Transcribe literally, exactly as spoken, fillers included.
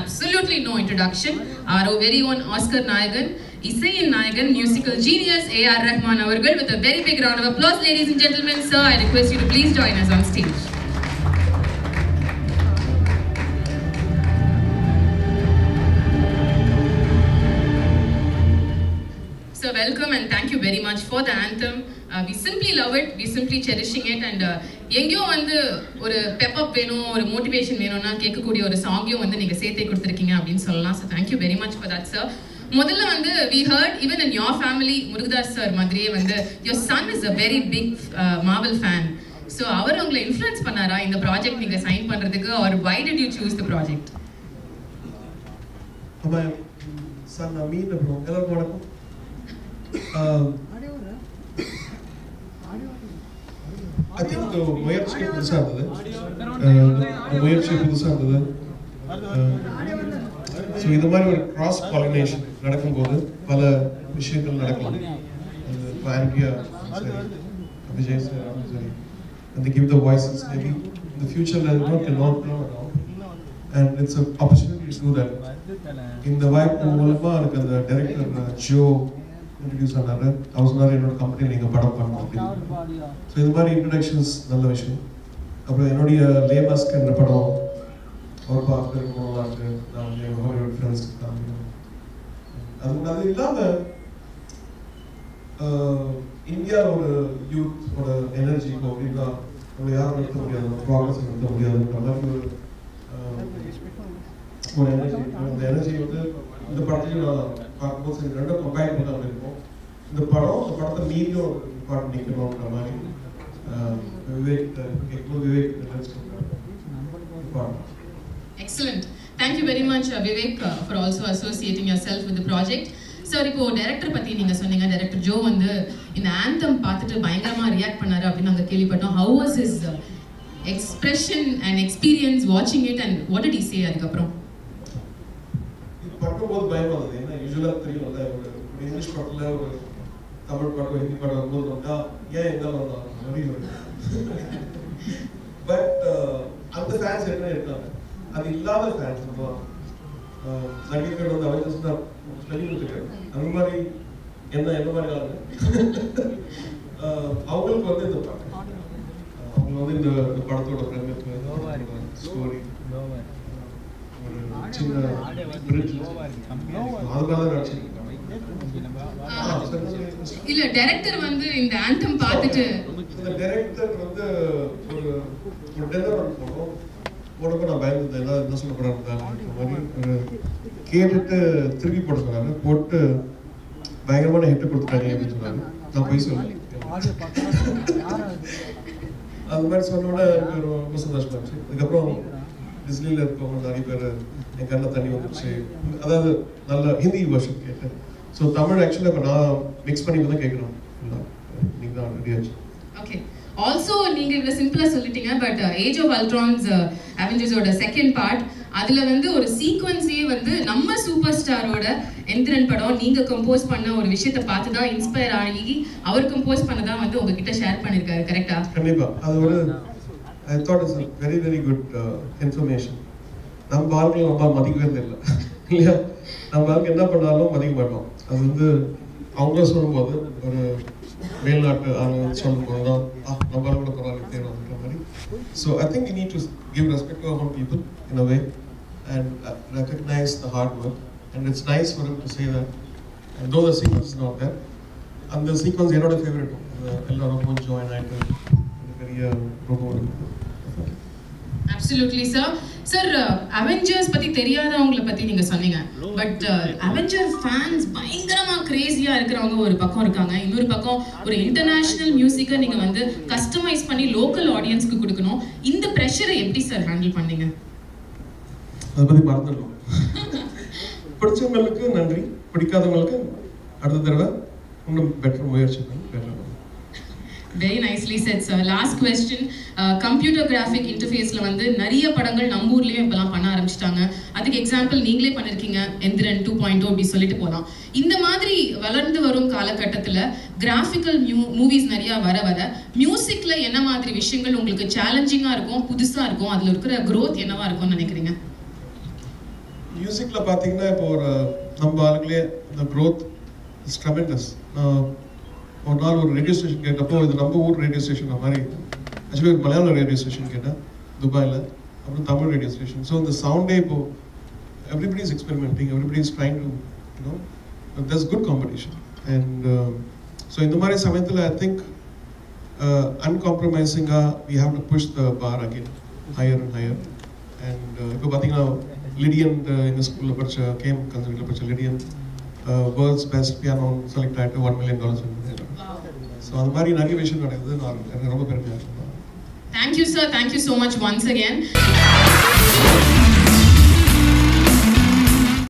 absolutely no introduction. Our very own Oscar Nayagan, Isaiyel Nayagan, musical genius A R Rahman avargal, with a very big round of applause, ladies and gentlemen. Sir, I request you to please join us on stage. So welcome and thank you very much for the anthem. Uh, we simply love it. We simply cherishing it. And engiyo vandu oru pep up venum, oru motivation venum na kekkudi oru song yum vandu neenga seethe kuduthirkinga appdin sollalam. So thank you very much for that, sir. Modalla vandu we heard even in your family Murugadas sir madriye vandu your son is a very big uh, Marvel fan. So avaru ungala influence pannara in the project neenga sign pandradhukku, or why did you choose the project? Appa sir na mean bro ellarku vanakkam. Um, I think the muerchi pudusagudhu the muerchi pudusagudhu so idhu mari or cross pollination nadakkumbodhu pala vishayangal nadakkum parangiya sorry Vijay sir sorry and they give the voices maybe in the future they not can not know and it's an opportunity to do that in the vibe ulama irukku the director Joe introduce another thousand என்னோட company நீங்க படம் பண்ணணும் அப்படின்னு so இது மாதிரி introductions நல்ல விஷயம். அப்புறம் என்னுடைய லே மாஸ்க் என்ற படம் அவர் பார்க்குறோம் அது நான் ஹாலிவுட் ஃப்ரெண்ட்ஸ் தான் அது அது இல்லாத இந்தியாவோட யூத்தோட எனர்ஜி அப்படின்னா நம்ம யாரும் நிறுத்த முடியாது, ப்ராப்ளம்ஸ் நிறுத்த முடியாது. நல்ல ஒரு எனர்ஜி அந்த எனர்ஜி வந்து இந்த படத்துலையும் நான் பார்க்கும்போது சரி ரெண்டும் கம்பேர் பண்ணி தான் இருக்கும். இந்த படம் இந்த படத்தை மீண்டும் பாட்டு நிற்கணும் அப்படின்ற மாதிரி விவேக் எப்போ விவேக் பாடம். Excellent. Thank you very much uh, Vivek uh, for also associating yourself with the project. Sir, இப்போ டைரக்டர் பற்றி நீங்கள் சொன்னீங்க. டைரக்டர் ஜோ வந்து இந்த ஆந்தம் பார்த்துட்டு பயங்கரமாக ரியாக்ட் பண்ணார் அப்படின்னு நாங்கள் கேள்விப்பட்டோம். How was his uh, expression and experience watching it and what did he say அதுக்கப்புறம்? படம் போது பயமாக இருந்தது. ஏன்னா யூஸ்வலாக தெரியும் இல்லை ஒரு இங்கிலீஷ் படத்தில் ஒரு தமிழ் படம் ஹிந்தி படம் வரும்போது வந்தால் ஏன் எல்லாம் வந்தாங்க நிறைய பட் அந்த ஃபேன்ஸ் என்ன இருக்காங்க அது இல்லாத ஃபேன்ஸ் பண்ணுவாங்க. நடிகர்கள் வந்து அவைலன்ஸ் தான் சொல்லியிருக்காரு அந்த மாதிரி என்ன என்ன மாதிரி ஆகுது அவங்களுக்கு வந்து இந்த படம் அவங்க வந்து இந்த படத்தோட பிரமிப்பு ஸ்டோரி இல்ல டைரக்டர் வந்து இந்த ஆந்தம் பார்த்துட்டு அந்த டைரக்டர் வந்து ஒரு ஒரு டெலவர் போறோம் போடும்போது நான் பயந்து ஏதாவது என்ன சொல்ல போறாங்க கேட்டுட்டு திருப்பி போட சொன்னாங்க போட்டு பயங்கரமான ஹிட் கொடுத்துட்டாங்க அப்படின்னு சொன்னாங்க. நான் போய் சொல்லுவேன் அது மாதிரி சொன்னோட எனக்கு ரொம்ப சந்தோஷமா இருந்துச்சு. அதுக்கப்புறம் டிஸ்னியில் இருக்கவங்க நிறைய பேர் என் கண்ணில் தண்ணி வந்துடுச்சு. அதாவது நல்ல ஹிந்தி வருஷன் கேட்டேன். ஸோ தமிழ் ஆக்சுவலாக இப்போ நான் மிக்ஸ் பண்ணி தான் கேட்குறோம். நீங்கள் தான் ரெடி ஆச்சு. ஓகே ஆல்சோ நீங்கள் இவ்வளோ சிம்பிளாக சொல்லிட்டீங்க. பட் ஏஜ் ஆஃப் அல்ட்ரான்ஸ் அவெஞ்சர்ஸோட செகண்ட் பார்ட் அதில் வந்து ஒரு சீக்வன்ஸே வந்து நம்ம சூப்பர் ஸ்டாரோட எந்திரன் படம் நீங்கள் கம்போஸ் பண்ண ஒரு விஷயத்தை பார்த்து தான் இன்ஸ்பயர் ஆகி அவர் கம்போஸ் பண்ண தான் வந்து உங்ககிட்ட ஷேர் பண்ணியிருக்காரு. கரெக்டா? கண்டிப்பாக அது ஒரு I thought it's a very very good uh, information. நம்ம வாழ்க்கையில் ரொம்ப மதிக்கிறது இல்லை இல்லையா? நம்ம வாழ்க்கை என்ன பண்ணாலும் மதிக்க மாட்டோம். அது வந்து அவங்க சொல்லும்போது ஒரு மேல்நாட்டு அவங்க சொல்லும்போது தான் நம்மளால கூட பரவாயில்ல தேவைன்ற மாதிரி. So I think you need to give respect to our people in a way and recognise the hard work and it's nice for him to say that and தோ the sequence is not there. அந்த sequence என்னோட favourite எல்லாரும் join ஆகிட்டு பெரிய ரொம்ப Absolutely, sir. Sir, uh, Avengers பத்தி தெரியாதவங்கள பத்தி நீங்க சொன்னீங்க. பட் Avengers fans பயங்கரமா கிரேஸியா இருக்குறவங்க ஒரு பக்கம் இருக்காங்க. இன்னொரு பக்கம் ஒரு இன்டர்நேஷனல் மியூசிக்கை நீங்க வந்து கஸ்டமைஸ் பண்ணி லோக்கல் ஆடியன்ஸ்க்கு கொடுக்கணும். இந்த பிரஷரை எப்படி சார் ஹேண்டில் பண்ணீங்க? அது பத்தி பார்த்துறோம். பிடிச்சவங்களுக்கு நன்றி, பிடிக்காதவங்களுக்கு அடுத்த தடவை இன்னும் பெட்டர் முயற்சி பண்ணி. Very nicely said, sir. Last question. Uh, computer graphic interface la vandu nariya padangal namboorleye ippa la panna aarambichitaanga. Adhukku example neengale pannirkeenga Endiran two point oh apdi solittu polam. Indha maadhiri valarndu varum kaalakattatila graphical movies nariya vara vara music la enna maadhiri vishayangal ungalku challenging ah irukum pudusa irukum adula irukra growth enna va irukum nenikringa? music la pathina ipo or number aalukle the growth is tremendous. ஒரு நாள் ஒரு radio station கேட்டப்போ இது நம்ம ஊர் radio station மாதிரி actually ஒரு மலையாள ரேடியோ ஸ்டேஷன் கேட்டேன் துபாயில், அப்புறம் தமிழ் ரேடியோ ஸ்டேஷன். ஸோ இந்த சவுண்டே இப்போ everybody is experimenting, everybody is trying to you know that's good competition. And so இந்த மாதிரி சமயத்தில் ஐ திங்க் அன்காம்ப்ரமைசிங்காக we have to push the bar again higher and higher. And இப்போ பார்த்தீங்கன்னா லிடியன் எங்கள் ஸ்கூலில் படித்த கேம் கன்சர்ட்டில் படித்த Lydian world's best piano select ஆகிட்டு ஒன் மில்லியன் டாலர்ஸ். So அந்த மாதிரி நிறைய விஷயம் நடக்குது, நான் எனக்கு ரொம்ப பெருமையாக இருக்கேன். Thank you sir, thank you so much once again.